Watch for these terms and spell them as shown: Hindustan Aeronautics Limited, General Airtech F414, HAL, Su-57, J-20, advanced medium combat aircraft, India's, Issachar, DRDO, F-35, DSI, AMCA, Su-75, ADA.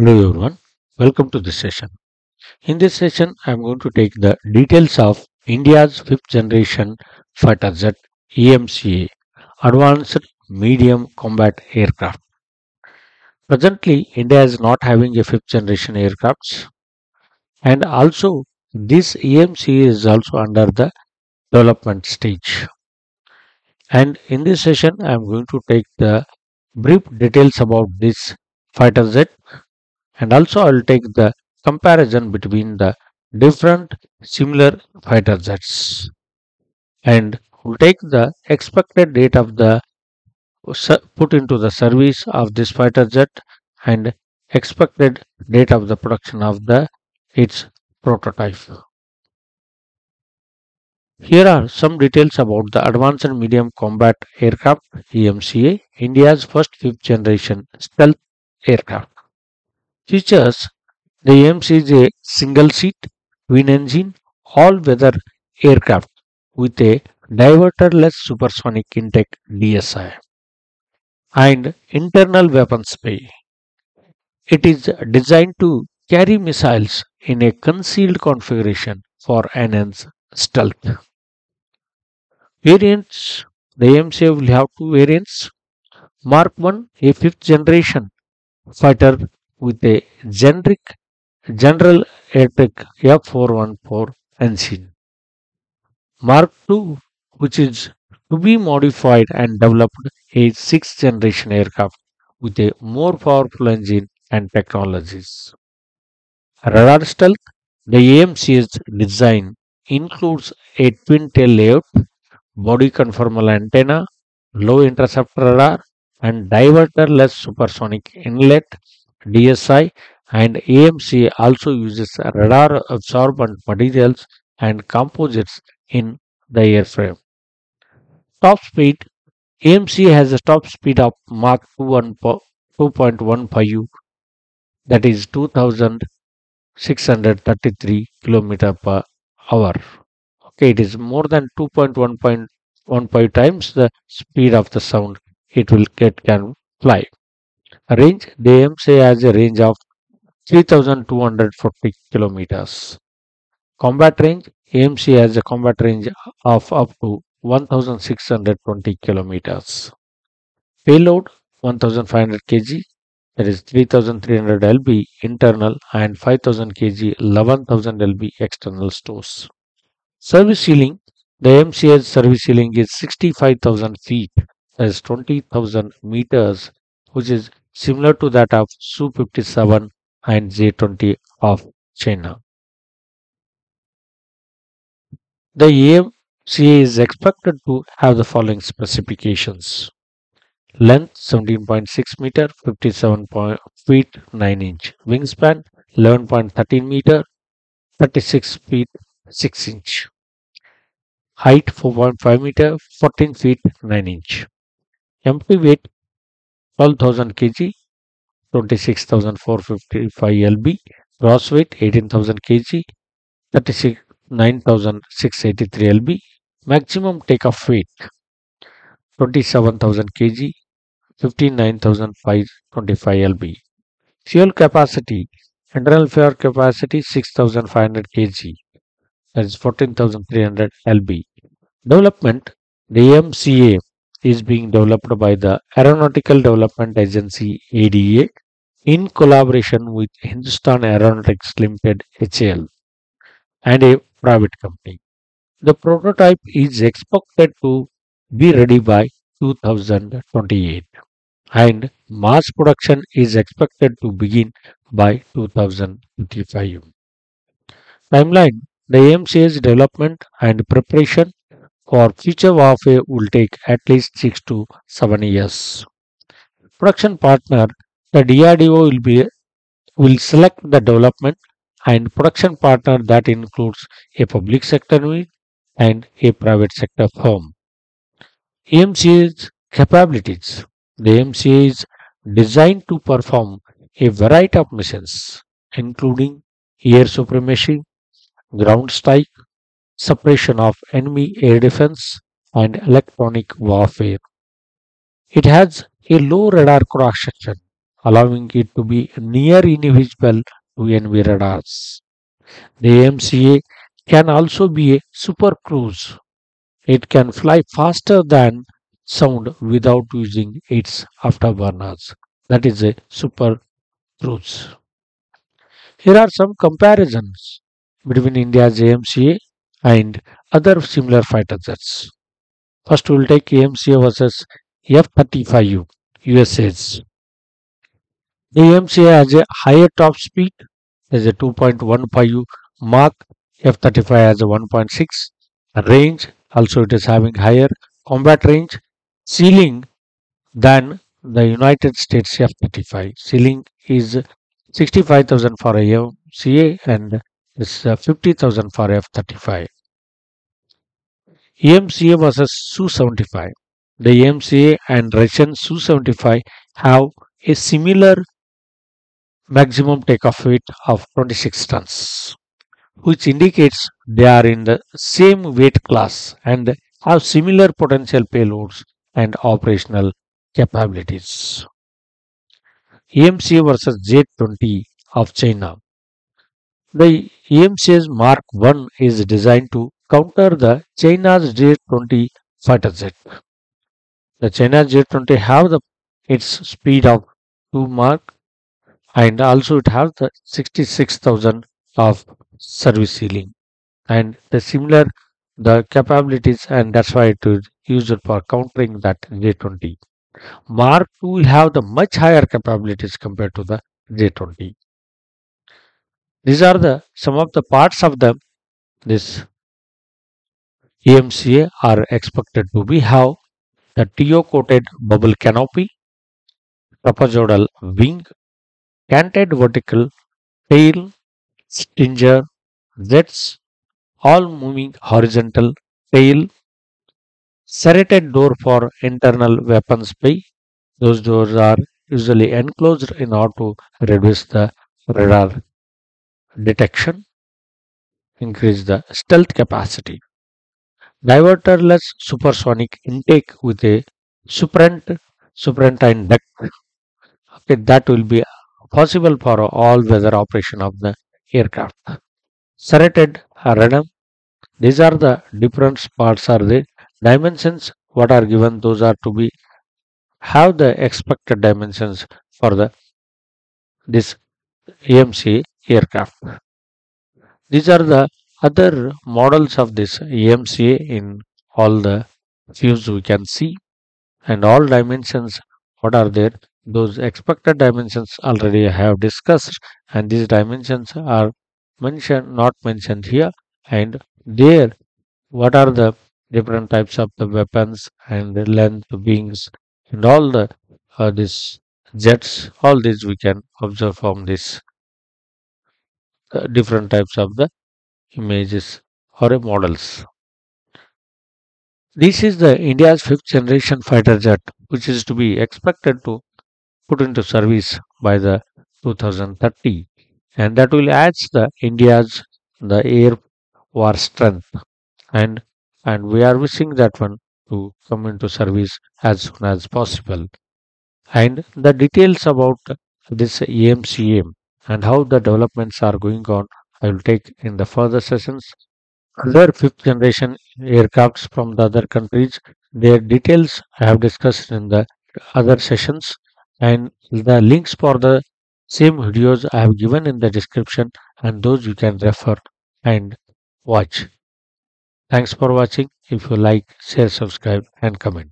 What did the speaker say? Hello everyone, welcome to this session. In this session, I am going to take the details of India's 5th generation fighter jet AMCA, Advanced Medium Combat Aircraft. Presently, India is not having a 5th generation aircrafts, and also this AMCA is also under the development stage. And in this session, I am going to take the brief details about this fighter jet. And also I will take the comparison between the different similar fighter jets, and will take the expected date of the put into the service of this fighter jet and expected date of the production of the its prototype. Here are some details about the Advanced and Medium Combat Aircraft AMCA, India's first 5th generation stealth aircraft. Features: the AMCA is a single-seat, twin-engine, all-weather aircraft with a diverterless supersonic intake (DSI) and internal weapons bay. It is designed to carry missiles in a concealed configuration for enhanced stealth. Variants: the AMCA will have two variants. Mark 1, a 5th generation fighter with a generic General Airtech F414 engine. Mark II, which is to be modified and developed a 6th generation aircraft with a more powerful engine and technologies. Radar stealth: the AMCA's design includes a twin tail layout, body conformal antenna, low intercept radar, and diverterless supersonic inlet (DSI), and AMCA also uses radar absorbent materials and composites in the airframe. Top speed: AMCA has a top speed of Mach 2.15 that is 2,633 km per hour. Okay, it is more than 2.15 times the speed of the sound it will get can fly. Range: the AMCA has a range of 3,240 kilometers. Combat range: AMCA has a combat range of up to 1,620 kilometers. Payload: 1,500 kg, that is 3,300 lb internal and 5,000 kg 11,000 lb external stores. Service ceiling: the AMCA's service ceiling is 65,000 feet, that is 20,000 meters, which is similar to that of Su-57 and J-20 of China. The AMCA is expected to have the following specifications: length 17.6 meter, 57 feet 9 inch, wingspan 11.13 meter, 36 feet 6 inch, height 4.5 meter, 14 feet 9 inch, empty weight 12,000 kg, 26,455 lb, gross weight 18,000 kg, 39,683 lb, maximum takeoff weight 27,000 kg, 59,525 lb, fuel capacity, internal fuel capacity 6,500 kg, that is 14,300 lb. Development: the AMCA is being developed by the Aeronautical Development Agency ADA in collaboration with Hindustan Aeronautics Limited HAL and a private company. The prototype is expected to be ready by 2028 and mass production is expected to begin by 2025. Timeline: the AMCA's development and preparation for future warfare will take at least 6 to 7 years. Production partner: the DRDO will select the development and production partner that includes a public sector unit and a private sector firm. AMCA's capabilities: the AMCA is designed to perform a variety of missions including air supremacy, ground strike, suppression of enemy air defense, and electronic warfare. It has a low radar cross section allowing it to be near invisible to enemy radars. The AMCA can also be a super cruise. It can fly faster than sound without using its afterburners. That is a super cruise. Here are some comparisons between India's AMCA and other similar fighter jets. First, we will take AMCA versus F-35 USA's. The AMCA has a higher top speed, has a 2.15 Mach, F-35 has a 1.6, range, also it is having higher combat range, ceiling than the United States F-35. Ceiling is 65,000 for AMCA and is 50,000 for F-35. AMCA versus Su-75. The AMCA and Russian Su-75 have a similar maximum takeoff weight of 26 tons, which indicates they are in the same weight class and have similar potential payloads and operational capabilities. AMCA versus J-20 of China. The AMCA's Mark 1 is designed to counter the China's J-20 fighter jet. The China's J-20 have its speed of 2 Mach and also it has the 66,000 of service ceiling and the similar the capabilities, and that's why it is used for countering that J-20. Mark 2 will have the much higher capabilities compared to the J-20. These are the some of the parts of the this AMCA are expected to be have the TO coated bubble canopy, trapezoidal wing, canted vertical tail, stinger jets, all moving horizontal tail, serrated door for internal weapons bay. Those doors are usually enclosed in order to reduce the radar detection, increase the stealth capacity. Diverterless supersonic intake with a superantine duct. Okay, that will be possible for all weather operation of the aircraft. Serrated radar. These are the different parts are the dimensions what are given, those are to be have the expected dimensions for the this AMCA aircraft. These are the other models of this AMCA in all the views we can see, and all dimensions what are there, those expected dimensions already I have discussed, and these dimensions are mentioned not mentioned here, and there what are the different types of the weapons and the length wings and all the these jets, all these we can observe from this different types of the images or models. This is the India's 5th generation fighter jet, which is to be expected to put into service by the 2030, and that will add the India's the air war strength, and we are wishing that one to come into service as soon as possible. And the details about this AMCA and how the developments are going on, I will take in the further sessions. Other 5th generation aircrafts from the other countries, their details I have discussed in the other sessions, and the links for the same videos I have given in the description, and those you can refer and watch. Thanks for watching. If you like, share, subscribe and comment.